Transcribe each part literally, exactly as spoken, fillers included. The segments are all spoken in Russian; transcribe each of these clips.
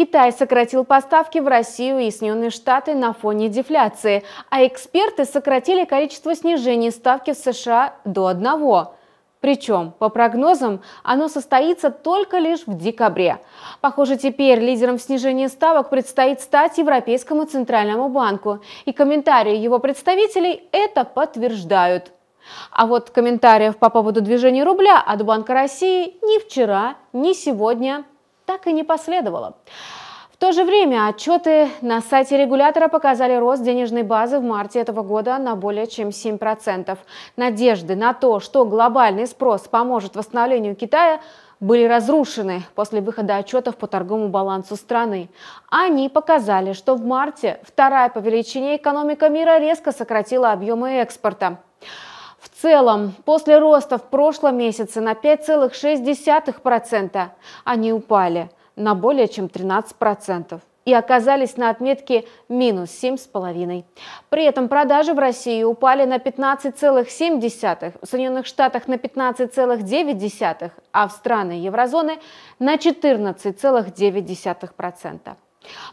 Китай сократил поставки в Россию и Соединенные Штаты на фоне дефляции, а эксперты сократили количество снижений ставки в США до одного. Причем, по прогнозам, оно состоится только лишь в декабре. Похоже, теперь лидером снижения ставок предстоит стать Европейскому Центральному банку, и комментарии его представителей это подтверждают. А вот комментариев по поводу движения рубля от Банка России ни вчера, ни сегодня так и не последовало. В то же время отчеты на сайте регулятора показали рост денежной базы в марте этого года на более чем семь процентов. Надежды на то, что глобальный спрос поможет восстановлению Китая, были разрушены после выхода отчетов по торговому балансу страны. Они показали, что в марте вторая по величине экономика мира резко сократила объемы экспорта. В целом, после роста в прошлом месяце на пять целых шесть десятых процента они упали на более чем тринадцать процентов и оказались на отметке минус семь целых пять десятых процента. При этом продажи в России упали на пятнадцать целых семь десятых процента, в Соединенных Штатах на пятнадцать целых девять десятых процента, а в страны еврозоны на четырнадцать целых девять десятых процента.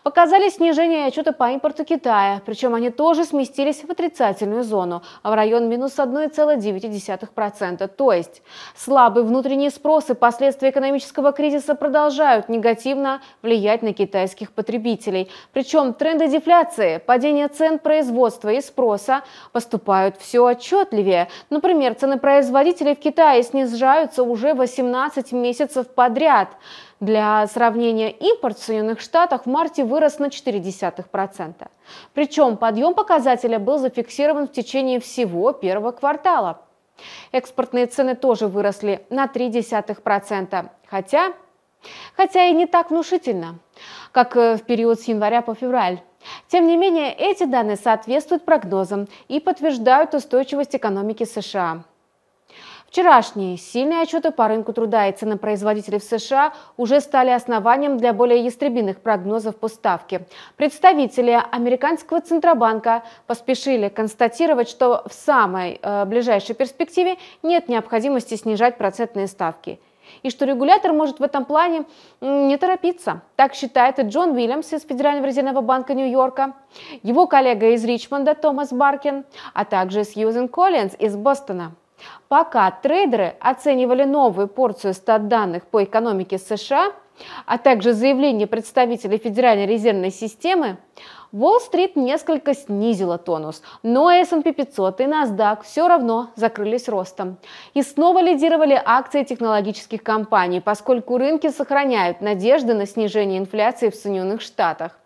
Показали снижение отчета по импорту Китая, причем они тоже сместились в отрицательную зону, в район минус одна целая девять десятых процента. То есть слабый внутренний спрос и последствия экономического кризиса продолжают негативно влиять на китайских потребителей. Причем тренды дефляции, падение цен производства и спроса поступают все отчетливее. Например, цены производителей в Китае снижаются уже восемнадцать месяцев подряд. Для сравнения, импорт в Соединенных Штатах в марте вырос на ноль целых четыре десятых процента. Причем подъем показателя был зафиксирован в течение всего первого квартала. Экспортные цены тоже выросли на ноль целых три десятых процента, хотя, хотя и не так внушительно, как в период с января по февраль. Тем не менее, эти данные соответствуют прогнозам и подтверждают устойчивость экономики США. Вчерашние сильные отчеты по рынку труда и ценопроизводителей в США уже стали основанием для более ястребиных прогнозов по ставке. Представители американского Центробанка поспешили констатировать, что в самой э, ближайшей перспективе нет необходимости снижать процентные ставки. И что регулятор может в этом плане не торопиться. Так считает и Джон Уильямс из Федерального резервного банка Нью-Йорка, его коллега из Ричмонда Томас Баркин, а также Сьюзен Коллинз из Бостона. Пока трейдеры оценивали новую порцию стат-данных по экономике США, а также заявления представителей Федеральной резервной системы, Уолл-стрит несколько снизила тонус, но эс энд пи пятьсот и NASDAQ все равно закрылись ростом. И снова лидировали акции технологических компаний, поскольку рынки сохраняют надежды на снижение инфляции в Соединенных Штатах.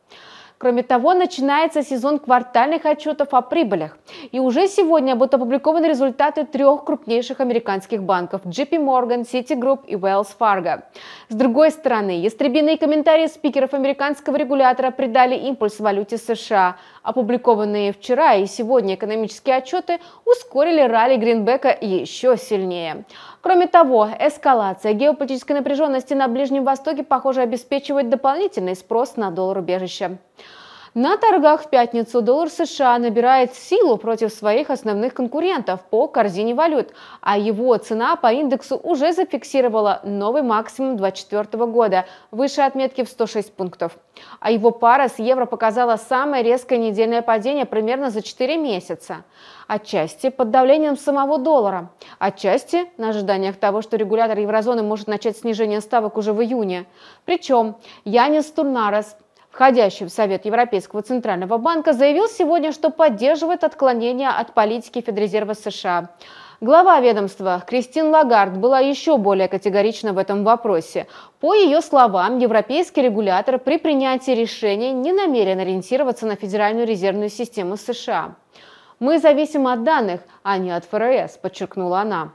Кроме того, начинается сезон квартальных отчетов о прибылях. И уже сегодня будут опубликованы результаты трех крупнейших американских банков – джей пи Morgan, Citigroup и Wells Fargo. С другой стороны, ястребиные комментарии спикеров американского регулятора придали импульс валюте США. Опубликованные вчера и сегодня экономические отчеты ускорили ралли гринбека еще сильнее. Кроме того, эскалация геополитической напряженности на Ближнем Востоке, похоже, обеспечивает дополнительный спрос на доллар-убежище. На торгах в пятницу доллар США набирает силу против своих основных конкурентов по корзине валют, а его цена по индексу уже зафиксировала новый максимум две тысячи двадцать четвёртого года, выше отметки в сто шесть пунктов. А его пара с евро показала самое резкое недельное падение примерно за четыре месяца. Отчасти под давлением самого доллара, отчасти на ожиданиях того, что регулятор еврозоны может начать снижение ставок уже в июне. Причем Янис Турнарас, входящий в Совет Европейского Центрального банка, заявил сегодня, что поддерживает отклонение от политики Федрезерва США. Глава ведомства Кристин Лагард была еще более категорична в этом вопросе. По ее словам, европейский регулятор при принятии решений не намерен ориентироваться на Федеральную резервную систему США. «Мы зависим от данных, а не от эф эр эс», – подчеркнула она.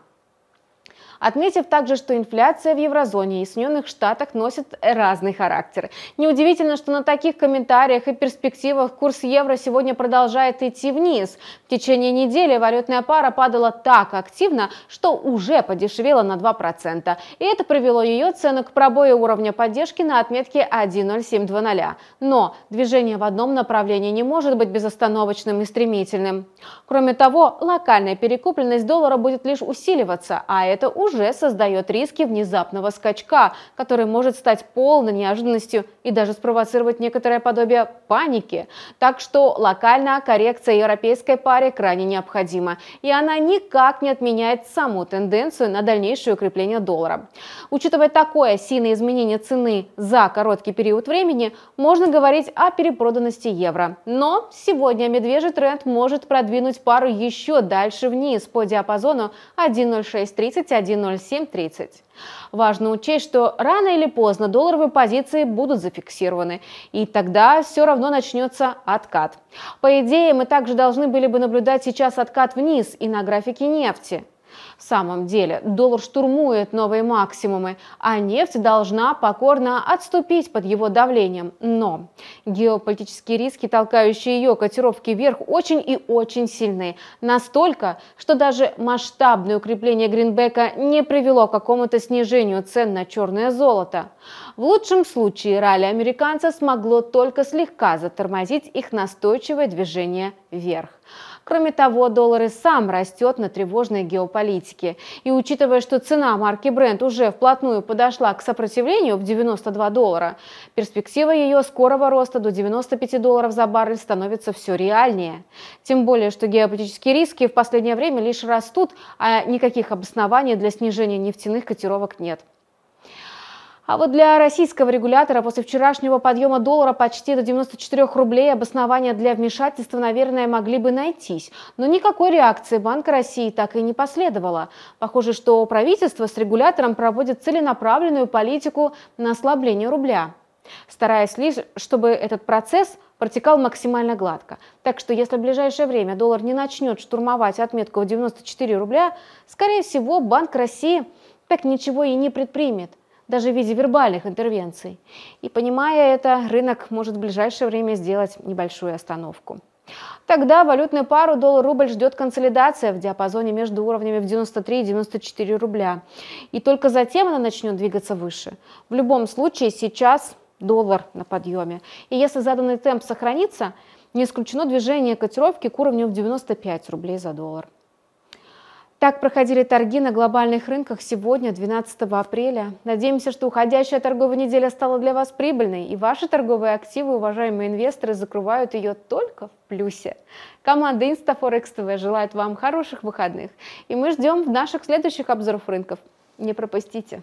Отметив также, что инфляция в еврозоне и Соединенных Штатах носит разный характер. Неудивительно, что на таких комментариях и перспективах курс евро сегодня продолжает идти вниз. В течение недели валютная пара падала так активно, что уже подешевела на два процента. И это привело ее цену к пробою уровня поддержки на отметке один ноль семь два ноль. Но движение в одном направлении не может быть безостановочным и стремительным. Кроме того, локальная перекупленность доллара будет лишь усиливаться, а это уже уже создает риски внезапного скачка, который может стать полной неожиданностью и даже спровоцировать некоторое подобие паники. Так что локальная коррекция европейской паре крайне необходима, и она никак не отменяет саму тенденцию на дальнейшее укрепление доллара. Учитывая такое сильное изменение цены за короткий период времени, можно говорить о перепроданности евро. Но сегодня медвежий тренд может продвинуть пару еще дальше вниз по диапазону один ноль шесть тридцать — один ноль семь тридцать. Важно учесть, что рано или поздно долларовые позиции будут зафиксированы, и тогда все равно начнется откат. По идее, мы также должны были бы наблюдать сейчас откат вниз и на графике нефти. В самом деле, доллар штурмует новые максимумы, а нефть должна покорно отступить под его давлением. Но геополитические риски, толкающие ее котировки вверх, очень и очень сильны. Настолько, что даже масштабное укрепление гринбека не привело к какому-то снижению цен на черное золото. В лучшем случае ралли американцев смогло только слегка затормозить их настойчивое движение вверх. Кроме того, доллар и сам растет на тревожной геополитике. И учитывая, что цена марки Brent уже вплотную подошла к сопротивлению в девяносто два доллара, перспектива ее скорого роста до девяноста пяти долларов за баррель становится все реальнее. Тем более, что геополитические риски в последнее время лишь растут, а никаких обоснований для снижения нефтяных котировок нет. А вот для российского регулятора после вчерашнего подъема доллара почти до девяноста четырёх рублей обоснования для вмешательства, наверное, могли бы найтись. Но никакой реакции Банка России так и не последовало. Похоже, что правительство с регулятором проводит целенаправленную политику на ослабление рубля, стараясь лишь, чтобы этот процесс протекал максимально гладко. Так что если в ближайшее время доллар не начнет штурмовать отметку в девяносто четыре рубля, скорее всего, Банк России так ничего и не предпримет, даже в виде вербальных интервенций. И понимая это, рынок может в ближайшее время сделать небольшую остановку. Тогда валютную пару доллар-рубль ждет консолидация в диапазоне между уровнями в девяносто три и девяносто четыре рубля. И только затем она начнет двигаться выше. В любом случае сейчас доллар на подъеме. И если заданный темп сохранится, не исключено движение котировки к уровню в девяносто пять рублей за доллар. Так проходили торги на глобальных рынках сегодня, двенадцатого апреля. Надеемся, что уходящая торговая неделя стала для вас прибыльной, и ваши торговые активы, уважаемые инвесторы, закрывают ее только в плюсе. Команда Инстафорекс ТВ желает вам хороших выходных, и мы ждем наших следующих обзоров рынков. Не пропустите!